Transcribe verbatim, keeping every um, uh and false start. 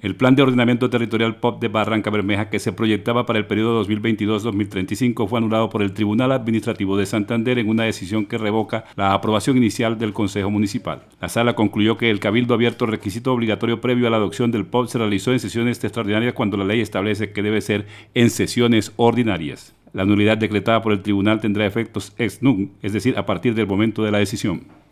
El Plan de Ordenamiento Territorial P O P de Barrancabermeja, que se proyectaba para el periodo dos mil veintidós a dos mil treinta y cinco, fue anulado por el Tribunal Administrativo de Santander en una decisión que revoca la aprobación inicial del Consejo Municipal. La Sala concluyó que el Cabildo Abierto, requisito obligatorio previo a la adopción del P O P, se realizó en sesiones extraordinarias cuando la ley establece que debe ser en sesiones ordinarias. La nulidad decretada por el Tribunal tendrá efectos ex nunc, es decir, a partir del momento de la decisión.